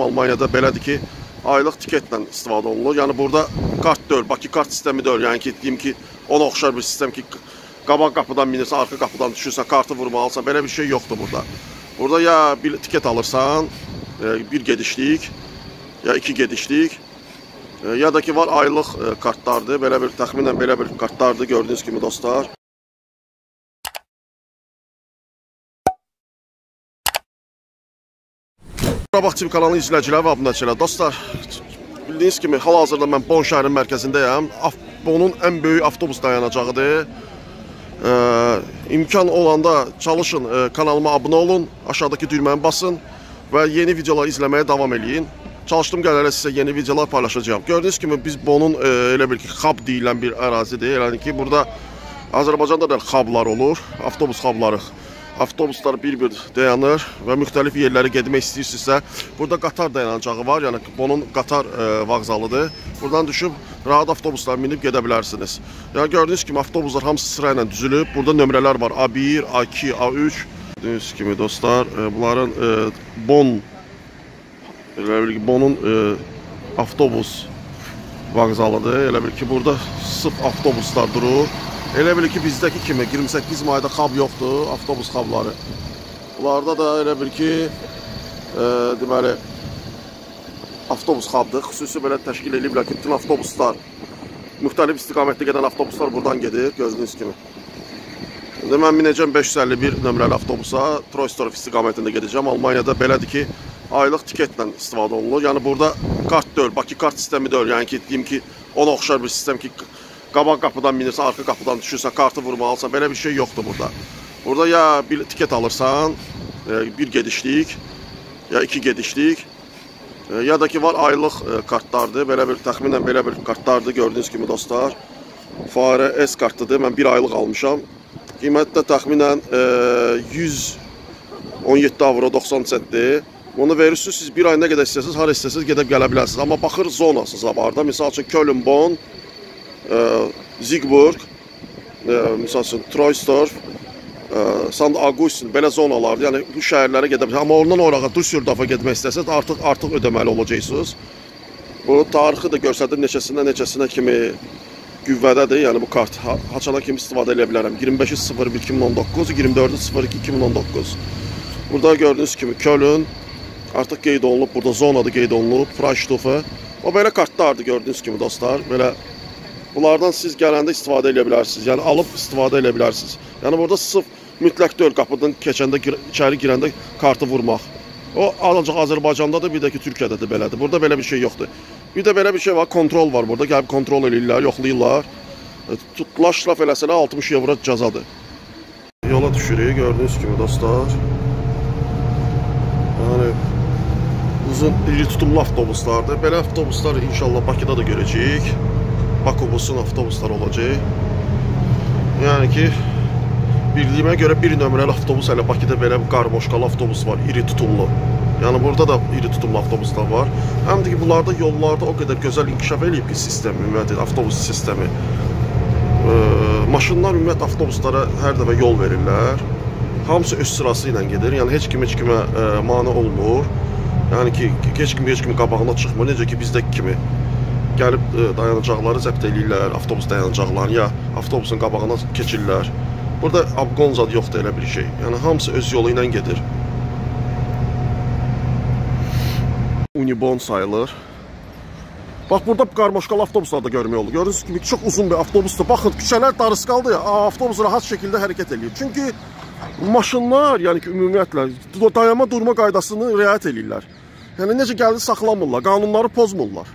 Almanya'da belədir ki, aylıq tiketlə istifadə olunur. Yəni burada kart deyil, Bakı kart sistemi deyil. Yəni ki, deyim ki, ona oxşar bir sistem ki, qabaq qapıdan binirsən, arka qapıdan düşürsən, kartı vurmalısan. Belə bir şey yoxdur burada. Burada ya bir tiket alırsan, bir gedişlik, ya iki gedişlik, ya da ki var aylıq kartlardır. Belə bir, təxminən belə bir kartlardır gördüyünüz kimi dostlar. Qarabağ TV kanalı izləyiciləri və abunəçiləri, dostlar, bildiyiniz kimi hal-hazırda mən Bonn şəhərin mərkəzindəyəm. Bonnun ən böyük avtobus dayanacağıdır. İmkan olanda çalışın, kanalıma abunə olun, aşağıdakı düyməni basın və yeni videoları izləməyə davam eləyin. Çalışdığım qədərlə sizə yeni videolar paylaşacağam. Gördüyünüz kimi biz Bonnun elə bil ki, xab deyilən bir ərazidir. Yəni ki, burada Azərbaycanda da xablar olur, avtobus xabları. Avtobuslar bir-bir dayanır və müxtəlif yerləri gedmək istəyirsinizsə, burada qatar dayanacağı var, yəni Bonnun qatar vağzalıdır. Buradan düşüb rahat avtobuslara minib gedə bilərsiniz. Yəni gördüyünüz kimi avtobuslar hamısı sırayla düzülüb. Burada nömrələr var: A1, A2, A3. Gördüyünüz kimi dostlar, bunların Bonnun avtobus vağzalıdır. Elə bil ki, burada sırf avtobuslar durur. Elə bil ki, bizdəki kimi 28 mayda xab yoxdur, avtobus xabları. Bunlarda da elə bil ki, deməli, avtobus xabdır. Xüsusi belə təşkil ediliblər ki, bütün avtobuslar, müxtəlif istiqamətdə gedən avtobuslar buradan gedir, gördüyünüz kimi. İndi mən minəcəm 551 nömrəli avtobusa, Troisdorf istiqamətində gedəcəm. Almanya'da belədir ki, aylıq tiketlə istifadə olunur. Yəni burada kart deyil, Bakı kart sistemi deyil. Yəni ki, deyim ki, ona oxşar bir sistem ki, qabaq qapıdan binirsən, arka qapıdan düşürsən, kartı vurmalısan. Belə bir şey yoxdur burada. Burada ya bir tiket alırsan, bir gedişlik, ya iki gedişlik, ya da ki var aylıq kartlardır. Belə bir, təxminən belə bir kartlardır gördüyünüz kimi dostlar. Fare S kartıdır, mən bir aylıq almışam. Qiymət də təxminən 117,90 €dir. Onu verirsiniz, siz bir ay nə qədər istəyirsiniz, hara istəyirsiniz gedib gələ bilərsiniz. Amma baxır zonasızla barda. Misal üçün Köln, Bonn, Ziegburg, misal üçün Troy Stor, Sanda Agustin, belə zonalardır. Yəni bu şəhərlərə gedə bilərsiniz. Amma ondan orağa Düsseldorfa getmək istəsəniz artıq ödəməli olacaqsınız. Bu tarixi də göstərir, neçəsindən neçəsinə kimi qüvvədədir. Yəni bu kart haçana kimi istifadə edə bilərəm. 25.01.2019, 24.02.2019. Burada gördüyünüz kimi Köln artıq qeyd olunub, burada zonadır qeyd olunub, Troisdorf. O belə kartlardır gördüyünüz kimi dostlar. Belə bunlardan siz gələndə istifadə edə bilərsiniz. Yəni alıb istifadə edə bilərsiniz. Yəni burada sırf mütləq döl qapıdan keçəndə, içəri girəndə kartı vurmaq. O ancaq Azərbaycanda da, bir də ki Türkiyədə də belədir. Burada belə bir şey yoxdur. Bir də belə bir şey var, kontrol var burada. Gəlib kontrol eləyirlər, yoxlayırlar. Tutlaş şraf eləsələ 60 € cəzadır. Yola düşürük gördüyünüz kimi dostlar. Yəni uzun iri tutumlu avtobuslardır. Belə avtobuslar inşallah Bakıda da görəcəyik. Bakıbusun avtobuslar olacaq. Yəni ki, bildiyimə görə bir nömrəli avtobus hələ Bakıda belə qarmoşkalı avtobus var, iri tutumlu. Yəni burada da iri tutumlu avtobuslar var. Həm də ki, bunlarda yollarda o qədər gözəl inkişaf eləyib ki, sistem, ümumiyyətlə avtobus sistemi. Maşınlar ümumiyyətlə avtobuslara hər dəfə yol verirlər. Hamısı öz sırası ilə gedir. Yəni heç kimə mane olmur. Yəni ki, heç kimi qabağına çıxmır. Necə ki, bizdəki kimi gəlib dayanacaqları zəbt eləyirlər, avtobus dayanacaqlarını, ya avtobusun qabağına keçirlər. Burada abqonzad yoxdur elə bir şey. Yəni hamısı öz yolu ilə gedir. Unibon sayılır. Bax, burada qarmaşqalı avtobuslar da görmək olur. Görürsünüz kimi çox uzun bir avtobusdur. Baxın, küçələr darısqaldır. Avtobus rahat şəkildə hərəkət eləyir. Çünki maşınlar, yəni ki, ümumiyyətlə dayanma-durma qaydasını riayət eləyirlər. Yəni necə gəldi saxlamırlar, qanunları pozmurlar.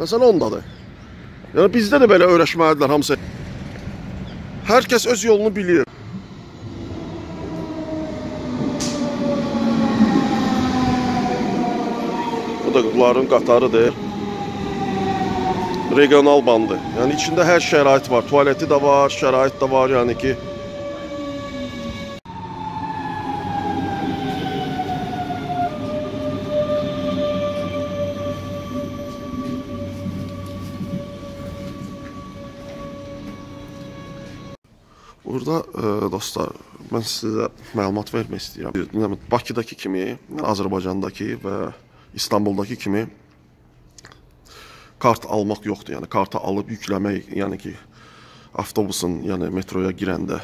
Məsələ ondadır. Yəni bizdə də belə öyrəşməlidirlər hamısı. Hər kəs öz yolunu bilir. Bu da bunların qatarıdır. Regional bandı. Yəni içində hər şərait var. Tualeti də var, şərait də var, yəni ki. Burada dostlar, mən sizə məlumat vermək istəyirəm. Bakıdakı kimi, Azərbaycandakı və İstanbuldakı kimi kart almaq yoxdur. Yəni kartı alıb yükləmək, yəni ki avtobusun, yəni metroya girəndə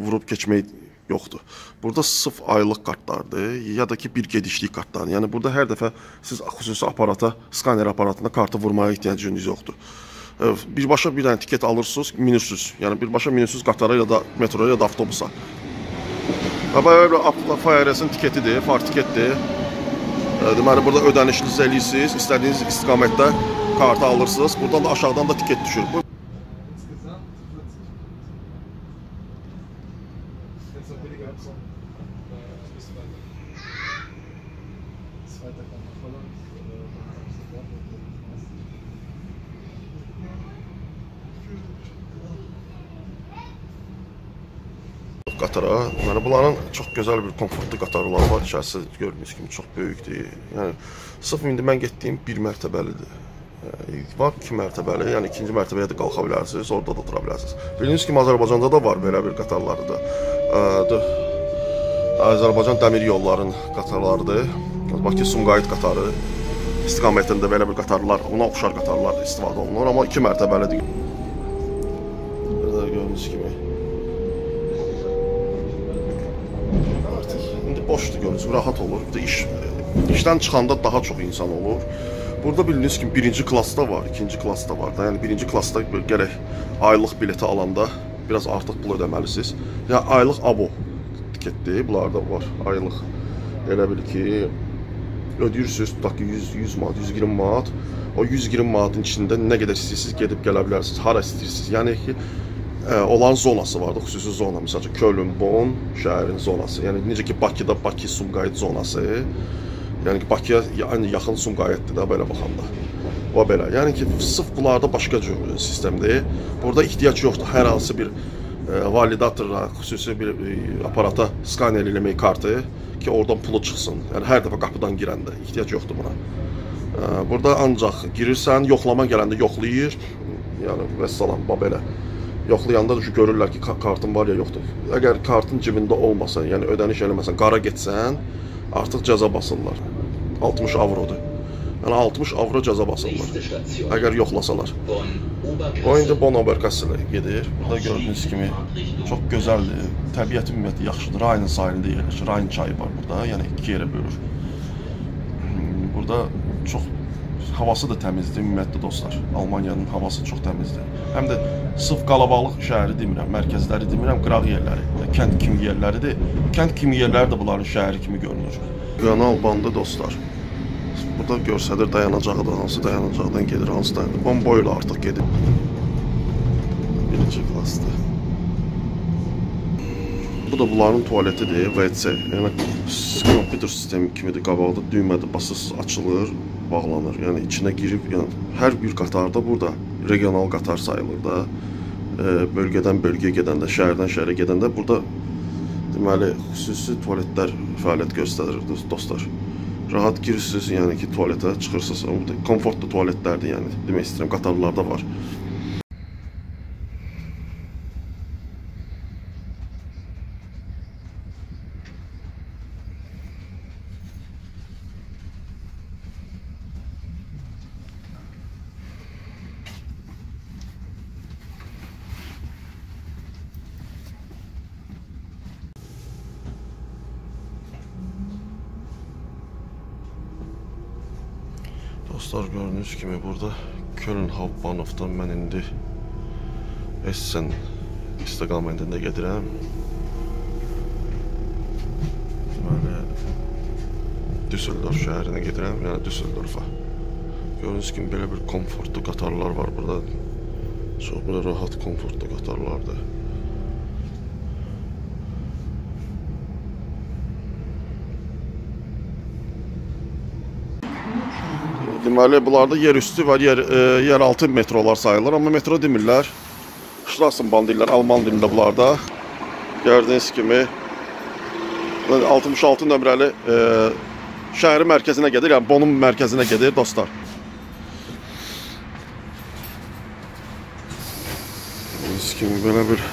vurub keçmək yoxdur. Burada sıf aylıq kartlardır ya da ki bir gedişlik kartlardır. Yəni burada hər dəfə siz xüsusi aparata, skaner aparatına kartı vurmaya ehtiyacınız yoxdur. Birbaşa bir dənə tiket alırsınız, minirsiniz. Yəni birbaşa minirsiniz qatara ya da metroya ya da avtobusa. Abla FRS-in tiketidir, far tiketdir. Deməli burada ödənişinizi eləyirsiniz, istədiyiniz istiqamətdə kartı alırsınız. Buradan da aşağıdan da tiket düşür. Qatara. Yəni bunların çox gözəl bir komfortlu qatarlar var. İçərisi gördüyünüz kimi çox böyükdür. Yəni sırf indi mən getdiyim bir mərtəbəlidir. Var iki mərtəbəli. Yəni ikinci mərtəbəyə də qalxa bilərsiniz, orada da otura bilərsiniz. Bildiyiniz kimi Azərbaycanda da var belə bir qatarlardır. Azərbaycan dəmir yollarının qatarlarıdır. Bakı-Sumqayıt qatarı istiqamətində belə bir qatarlar, ona oxşar qatarlar istifadə olunur, amma iki mərtəbəlidir. Burada gördüyünüz kimi boşdur, görürsünüz, rahat olur. Bir də işdən çıxanda daha çox insan olur. Burada bildiyiniz kimi birinci klasda var, ikinci klasda var. Yəni birinci klasda gərək aylıq bileti alanda biraz artıq pul ödəməlisiniz. Yəni aylıq abo tiketdir, bunlar da var. Aylıq elə bil ki, ödəyirsiniz, tutaq ki 100 manat, 120 manat. O 120 manatın içində nə qədər istəyirsiniz gedib gələ bilərsiniz, hara istəyirsiniz. Yəni ki, olan zonası vardı, xüsusi zona. Misal üçün Köln, Bonn şəhərin zonası. Yəni necə ki Bakıda Bakı-Sumqayıt zonası. Yəni ki Bakıya yaxın Sumqayıtdır da belə baxanda. O belə. Yəni ki sırf bunlarda başqa cür sistemdir. Burada ehtiyac yoxdur. Hər hansı bir validatorla, xüsusi bir aparata skaner eləmək kartı ki oradan pulu çıxsın. Yəni hər dəfə qapıdan girəndə ehtiyac yoxdur buna. Burada ancaq girirsən, yoxlama gələndə yoxlayır. Yəni vəssalam, belə. Yoxlayanda da görürlər ki kartın var ya yoxdur. Əgər kartın cibində olmasa, yəni ödəniş eləməsən, qara getsən, artıq cəza basırlar. 60 avrodur. Yəni 60 avro cəza basırlar. Əgər yoxlasalar. O indi Bonn Oberkassela gedir. Burada gördüyünüz kimi çox gözəldir. Təbiət ümumiyyətlə yaxşıdır. Raynın sahilində yerləşir. Rayn çayı var burada. Yəni iki yerə bölür. Burada çox havası da təmizdir, ümumiyyətlə dostlar. Almaniyanın havası çox təmizdir. Həm də sırf qalabalıq şəhəri demirəm, mərkəzləri demirəm, qıraq yerləri, kənd kimi yerləridir. Kənd kimi yerləri də bunların şəhəri kimi görünür. Yanal bandı dostlar. Burada görsədir dayanacağı da, hansı dayanacaqdan gedir, hansı dayanacaqdan. Bomboyla artıq gedir. Birinci klasdır. Bu da bunların tualetidir, WC. Yəni kompüter sistemi kimidir, qabağda düymədir, basırsız açılır, bağlanır. Yəni içinə girib, yəni hər bir qatarda burada regional qatar sayılır da. Bölgədən bölgəyə gedəndə, şəhərdən şəhərə gedəndə burada deməli xüsusi tualetlər fəaliyyət göstərir dostlar. Rahat girirsiniz, yəni ki tualetə çıxırsınız. Burada komfortlu tualetlərdir, yəni demək istəyirəm qatarlarda var. Dostlar, gördüyünüz kimi burada Köln Hauptbahnhofdan mən indi Essen istiqamətində gedirəm. Deməli Düsseldorf şəhərinə gedirəm, yəni Düsseldorfa. Gördüyünüz kimi belə bir komfortlu qatarlar var burada. Çox belə rahat, komfortlu qatarlardır. Deməli, bunlarda yerüstü və yeraltı metrolar sayılır, amma metro demirlər. Straßenbahn deyirlər, alman dilində bunlarda. Gördüyünüz kimi 66 nömrəli şəhərin mərkəzinə gedir, yəni Bonnun mərkəzinə gedir dostlar. Gördüyünüz kimi belə bir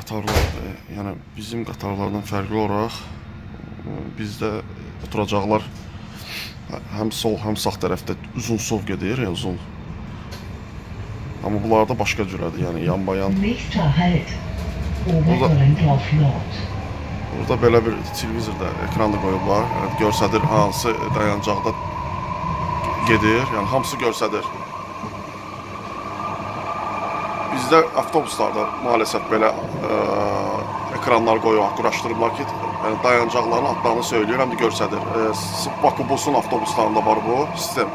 qatarlardır. Yəni bizim qatarlardan fərqli olaraq bizdə oturacaqlar. Həm sol, həm sağ tərəfdə uzun sov gedir, ya uzun. Amma bunlar da başqa cürədir, yəni yan-bayan. Burada belə bir televizorda ekranda qoyublar, görsədir hansı dayanacaqda gedir, yəni hamısı görsədir. Bizdə avtobuslarda maalesef belə ekranlar qoyuq, quraşdırıblar ki, dayanacaqların adlarını söylüyor, həm də görsədir. Bakı busun avtobuslarında var bu sistem.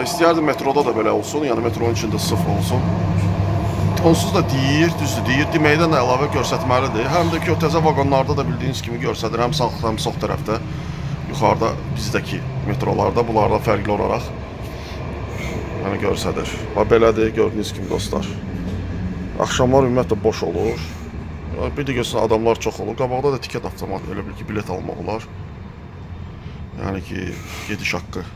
İstəyərdim metroda da belə olsun, yəni metronun içində sıf olsun. Onsuz da deyir, düzdür, deyir. Deməkdən əlavə görsətməlidir. Həm də ki, o təzə vaqonlarda da bildiyiniz kimi görsədir. Həm sağ, həm sol tərəfdə, yuxarıda bizdəki metrolarda, bunlarda fərqli olaraq yəni görsədir. Və belədir, gördüyünüz kimi dostlar. Axşamlar ümumiyyətlə boş olur. Bir də görsən adamlar çox olur. Qabaqda da tiket avtomatı, elə bil ki, bilet almaq olar. Yəni ki, gediş haqqı.